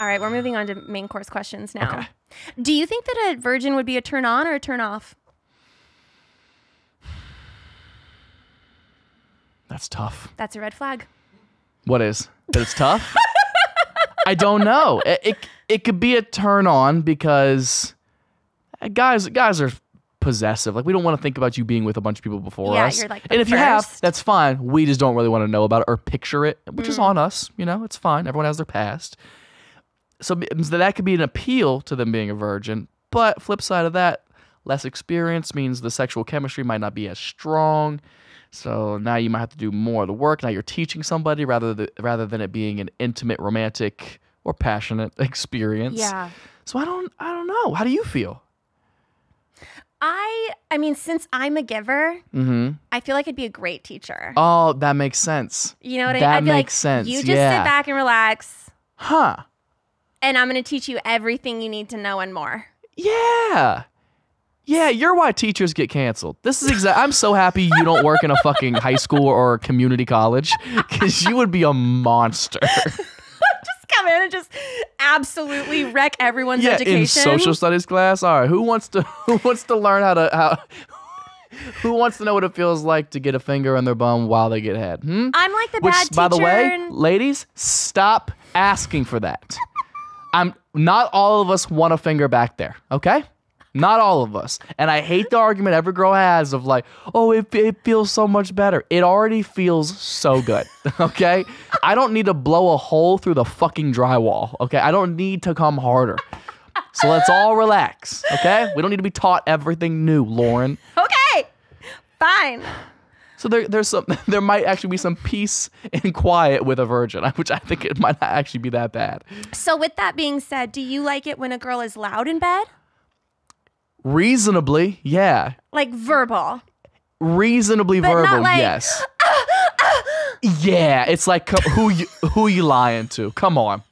All right, we're moving on to main course questions now. Okay. Do you think that a virgin would be a turn on or a turn off? That's tough. That's a red flag. What is? That it's tough? I don't know. It could be a turn on because guys are possessive. Like, we don't want to think about you being with a bunch of people before us. Yeah, you're like the first. And if you have, that's fine. We just don't really want to know about it or picture it, which is on us. You know, it's fine. Everyone has their past. So that could be an appeal to them being a virgin. But flip side of that, less experience means the sexual chemistry might not be as strong. So now you might have to do more of the work. Now you're teaching somebody rather than it being an intimate, romantic, or passionate experience. Yeah. So I don't know. How do you feel? I mean, since I'm a giver, I feel like I'd be a great teacher. Oh, that makes sense. You know what I mean? That makes sense. You just sit back and relax. Huh. And I'm going to teach you everything you need to know and more. Yeah. Yeah, you're why teachers get canceled. This is exactly. I'm so happy you don't work in a fucking high school or community college, because you would be a monster. Just come in and just absolutely wreck everyone's education. In social studies class. All right, who wants to learn who wants to know what it feels like to get a finger in their bum while they get head? Hmm? I'm like the bad teacher. By the way, ladies, stop asking for that. Not all of us want a finger back there. Okay. Not all of us. And I hate the argument every girl has of like, oh, it feels so much better. It already feels so good, okay? I don't need to blow a hole through the fucking drywall, okay? I don't need to come harder. So let's all relax, okay? We don't need to be taught everything new, Lauren. Okay, fine. So there might actually be some peace and quiet with a virgin, which I think it might not actually be that bad. So with that being said, do you like it when a girl is loud in bed? Reasonably, yeah. Like verbal. Reasonably but verbal, not like, yes. Yeah, it's like who you lying to? Come on.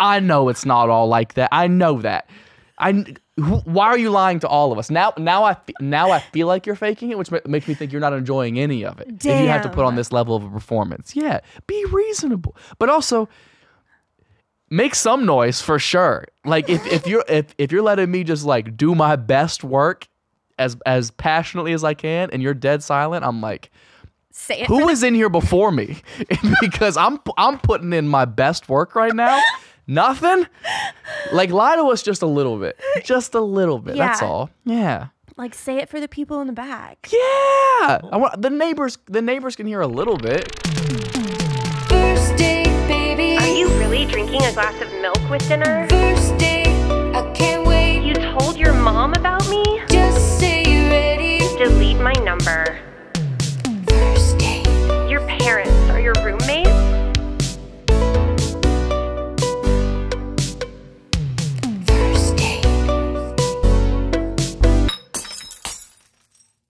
I know it's not all like that. I know that. Why are you lying to all of us? Now I feel like you're faking it, which makes me think you're not enjoying any of it. Damn. If you have to put on this level of a performance, yeah, be reasonable, but also make some noise for sure. Like if you're letting me just like do my best work as passionately as I can, and you're dead silent, I'm like, who was in here before me? Because I'm putting in my best work right now. Nothing. Like, lie to us just a little bit, Yeah. That's all. Yeah. Like, say it for the people in the back. Yeah. I want the neighbors can hear a little bit. Drinking a glass of milk with dinner. First date, I can't wait. You told your mom about me? Just say you're ready. Delete my number.